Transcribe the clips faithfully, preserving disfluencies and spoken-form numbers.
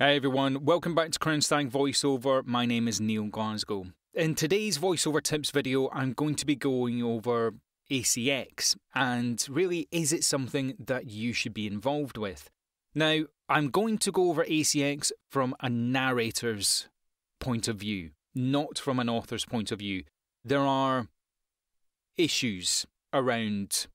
Hi everyone, welcome back to Crown Stag VoiceOver. My name is Neil Glasgow. In today's VoiceOver Tips video, I'm going to be going over A C X and really, is it something that you should be involved with? Now, I'm going to go over A C X from a narrator's point of view, not from an author's point of view. There are issues around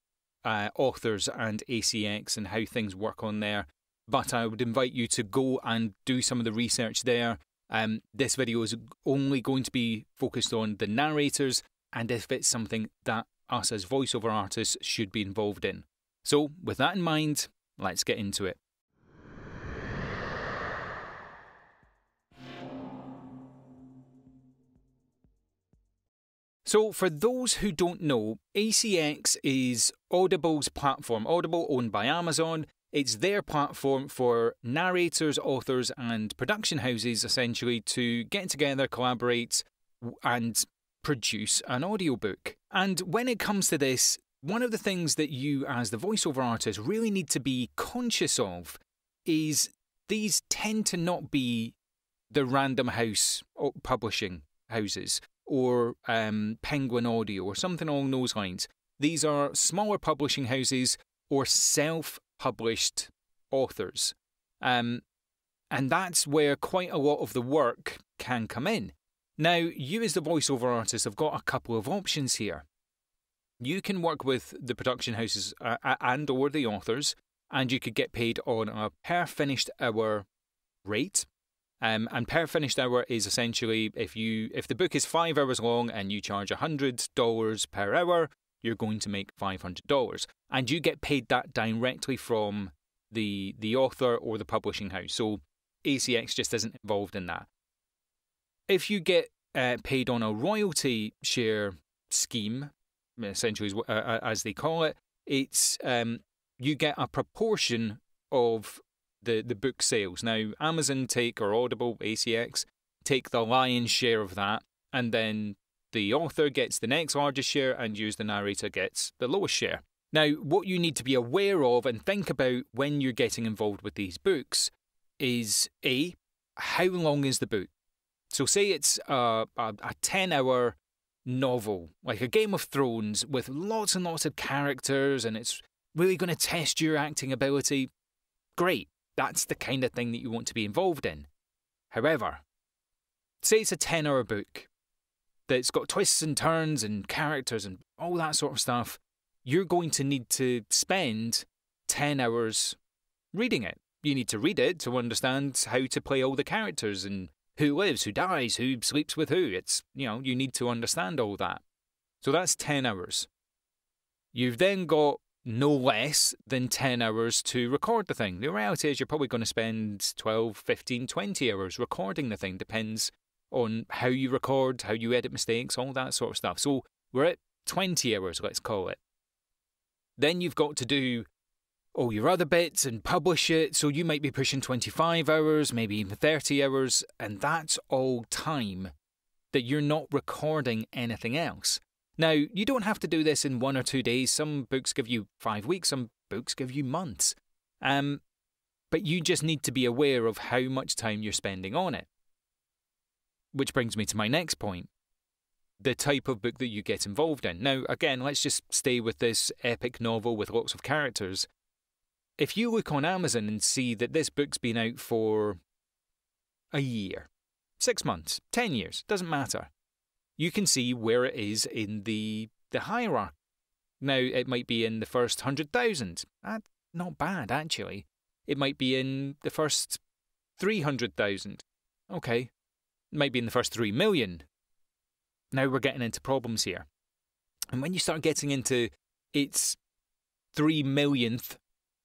uh, authors and A C X and how things work on there. But I would invite you to go and do some of the research there. Um, this video is only going to be focused on the narrators and if it's something that us as voiceover artists should be involved in. So with that in mind, let's get into it. So for those who don't know, A C X is Audible's platform. Audible, owned by Amazon. It's their platform for narrators, authors and production houses essentially to get together, collaborate and produce an audiobook. And when it comes to this, one of the things that you as the voiceover artist really need to be conscious of is these tend to not be the Random House publishing houses or um, Penguin Audio or something along those lines. These are smaller publishing houses or self-publishing published authors. Um, and that's where quite a lot of the work can come in. Now, you as the voiceover artist have got a couple of options here. You can work with the production houses uh, and or the authors, and you could get paid on a per finished hour rate. Um, and per finished hour is essentially, if, you, if the book is five hours long and you charge one hundred dollars per hour, you're going to make five hundred dollars, and you get paid that directly from the the author or the publishing house. So A C X just isn't involved in that. If you get uh, paid on a royalty share scheme, essentially uh, as they call it, it's um, you get a proportion of the the book sales. Now Amazon take or Audible, A C X take the lion's share of that, and then the author gets the next largest share and you as the narrator gets the lowest share. Now, what you need to be aware of and think about when you're getting involved with these books is A, how long is the book? So say it's a, a, a ten hour novel, like a Game of Thrones with lots and lots of characters and it's really going to test your acting ability. Great, that's the kind of thing that you want to be involved in. However, say it's a ten hour book that's got twists and turns and characters and all that sort of stuff, you're going to need to spend ten hours reading it. You need to read it to understand how to play all the characters and who lives, who dies, who sleeps with who. It's, you know, you need to understand all that. So that's ten hours. You've then got no less than ten hours to record the thing. The reality is you're probably going to spend twelve, fifteen, twenty hours recording the thing. Depends on how you record, how you edit mistakes, all that sort of stuff. So we're at twenty hours, let's call it. Then you've got to do all your other bits and publish it. So you might be pushing twenty-five hours, maybe even thirty hours. And that's all time that you're not recording anything else. Now, you don't have to do this in one or two days. Some books give you five weeks, some books give you months. Um, but you just need to be aware of how much time you're spending on it. Which brings me to my next point, the type of book that you get involved in. Now, again, let's just stay with this epic novel with lots of characters. If you look on Amazon and see that this book's been out for a year, six months, ten years, doesn't matter. You can see where it is in the, the hierarchy. Now, it might be in the first one hundred thousand. That's not bad, actually. It might be in the first three hundred thousand. Okay. It might be in the first three million. Now we're getting into problems here. And when you start getting into it's three millionth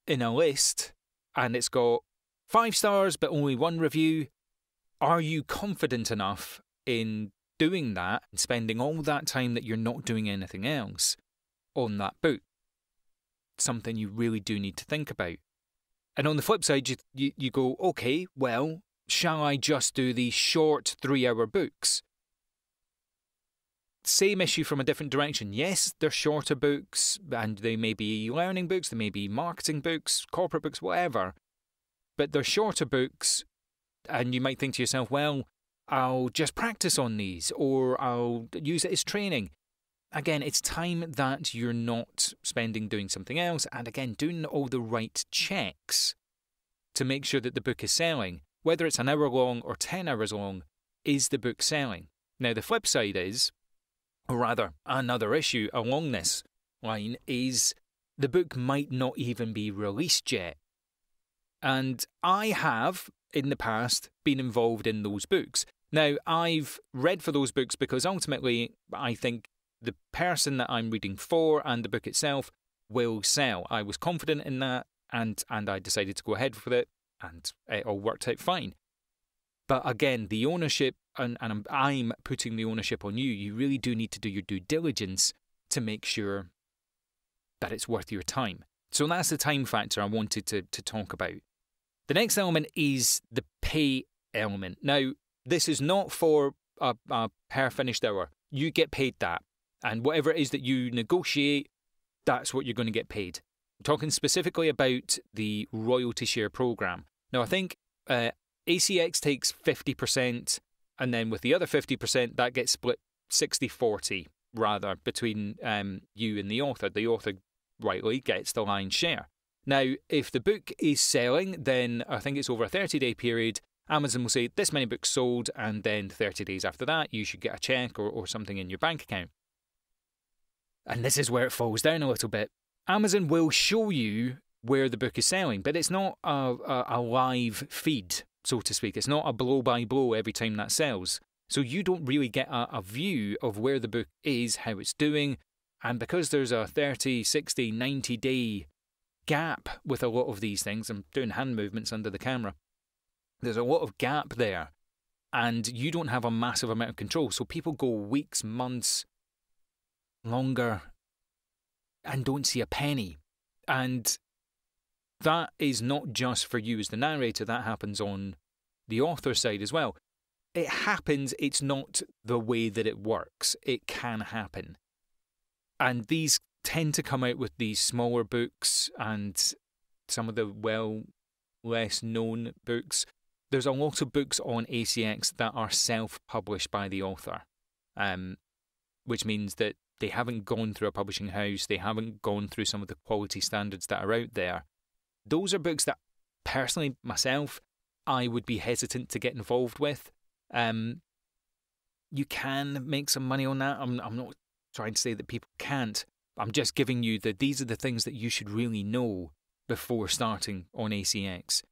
in a list and it's got five stars but only one review, are you confident enough in doing that and spending all that time that you're not doing anything else on that book? Something you really do need to think about. And on the flip side, you, you, you go, okay, well, shall I just do these short three hour books? Same issue from a different direction. Yes, they're shorter books, and they may be learning books, they may be marketing books, corporate books, whatever. But they're shorter books And you might think to yourself, well, I'll just practice on these, or I'll use it as training. Again, it's time that you're not spending doing something else, and again, doing all the right checks to make sure that the book is selling. Whether it's an hour long or ten hours long, is the book selling? Now, the flip side is, or rather, another issue along this line is the book might not even be released yet. And I have, in the past, been involved in those books. Now, I've read for those books because ultimately I think the person that I'm reading for and the book itself will sell. I was confident in that, and, and I decided to go ahead with it, and it all worked out fine. But again, the ownership, and, and I'm, I'm putting the ownership on you, you really do need to do your due diligence to make sure that it's worth your time. So that's the time factor I wanted to, to talk about. The next element is the pay element. Now, this is not for a, a per finished hour. You get paid that. And whatever it is that you negotiate, that's what you're going to get paid. I'm talking specifically about the royalty share program. Now, I think uh, A C X takes fifty percent, and then with the other fifty percent, that gets split sixty forty, rather, between um, you and the author. The author, rightly, gets the lion's share. Now, if the book is selling, then I think it's over a thirty day period, Amazon will say, this many books sold, and then thirty days after that, you should get a check or, or something in your bank account. And this is where it falls down a little bit. Amazon will show you where the book is selling, but it's not a, a, a live feed, so to speak. It's not a blow by blow every time that sells. So you don't really get a, a view of where the book is, how it's doing. And because there's a thirty, sixty, ninety day gap with a lot of these things, I'm doing hand movements under the camera, there's a lot of gap there. And you don't have a massive amount of control. So people go weeks, months, longer, and don't see a penny. And that is not just for you as the narrator, that happens on the author side as well. It happens, it's not the way that it works. It can happen. And these tend to come out with these smaller books and some of the well less known books. There's a lot of books on A C X that are self-published by the author, um, which means that they haven't gone through a publishing house, they haven't gone through some of the quality standards that are out there. Those are books that, personally, myself, I would be hesitant to get involved with. Um, you can make some money on that. I'm, I'm not trying to say that people can't. I'm just giving you that these are the things that you should really know before starting on A C X.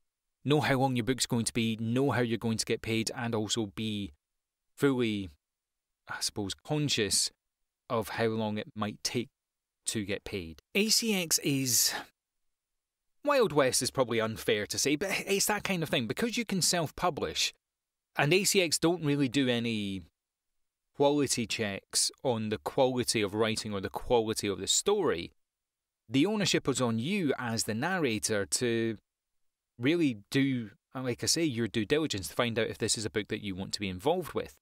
Know how long your book's going to be, know how you're going to get paid, and also be fully, I suppose, conscious of how long it might take to get paid. A C X is... Wild West is probably unfair to say, but it's that kind of thing. Because you can self-publish, and A C X don't really do any quality checks on the quality of writing or the quality of the story, the ownership is on you as the narrator to really do, like I say, your due diligence to find out if this is a book that you want to be involved with.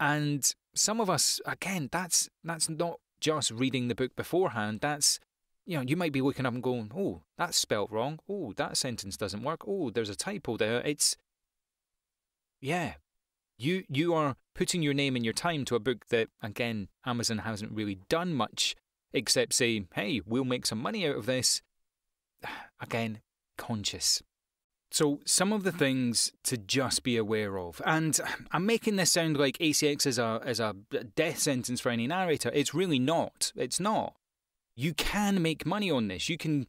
And some of us, again, that's that's not just reading the book beforehand, that's, you know, you might be looking up and going, oh, that's spelt wrong, oh, that sentence doesn't work, oh, there's a typo there, it's, yeah. You, you are putting your name and your time to a book that, again, Amazon hasn't really done much, except say, hey, we'll make some money out of this. Again, conscious. So some of the things to just be aware of, and I'm making this sound like A C X is a, is a death sentence for any narrator. It's really not. It's not. You can make money on this. You can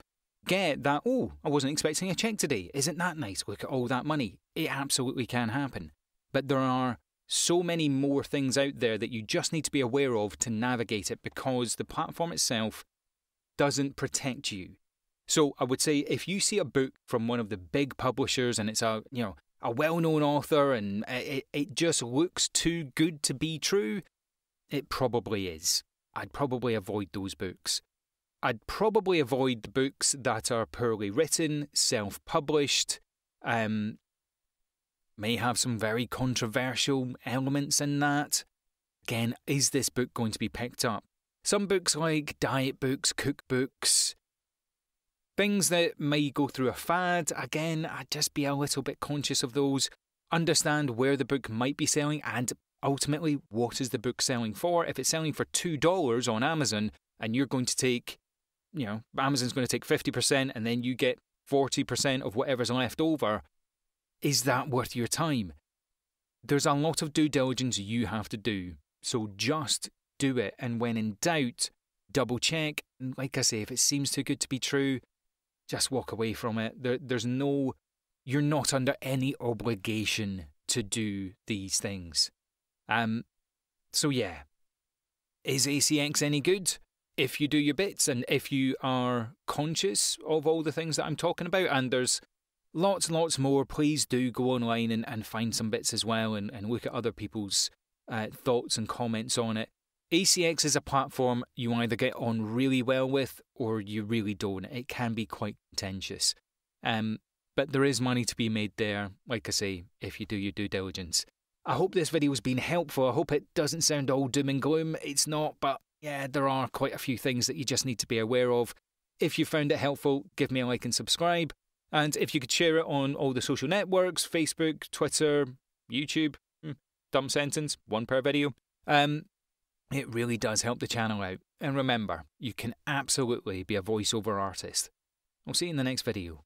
get that, oh, I wasn't expecting a check today. Isn't that nice? Look at all that money. It absolutely can happen. But there are so many more things out there that you just need to be aware of to navigate it, because the platform itself doesn't protect you. So I would say if you see a book from one of the big publishers and it's a, you know, a well-known author and it, it just looks too good to be true, it probably is. I'd probably avoid those books. I'd probably avoid the books that are poorly written, self-published, um... may have some very controversial elements in that. Again, is this book going to be picked up? Some books like diet books, cookbooks, things that may go through a fad, again, I'd just be a little bit conscious of those. understand where the book might be selling and ultimately what is the book selling for. If it's selling for two dollars on Amazon and you're going to take, you know, Amazon's going to take fifty percent and then you get forty percent of whatever's left over, is that worth your time? There's a lot of due diligence you have to do, so just do it. And when in doubt, double check. And like I say, if it seems too good to be true, just walk away from it. There, there's no, you're not under any obligation to do these things. Um, so yeah, is A C X any good? If you do your bits and if you are conscious of all the things that I'm talking about, and there's lots and lots more, please do go online and, and find some bits as well and, and look at other people's uh, thoughts and comments on it. A C X is a platform you either get on really well with or you really don't. It can be quite contentious. Um, but there is money to be made there, like I say, if you do your due diligence. I hope this video has been helpful. I hope it doesn't sound all doom and gloom. It's not, but yeah, there are quite a few things that you just need to be aware of. If you found it helpful, give me a like and subscribe. And if you could share it on all the social networks, Facebook, Twitter, YouTube, dumb sentence, one per video, um, it really does help the channel out. And remember, you can absolutely be a voiceover artist. I'll see you in the next video.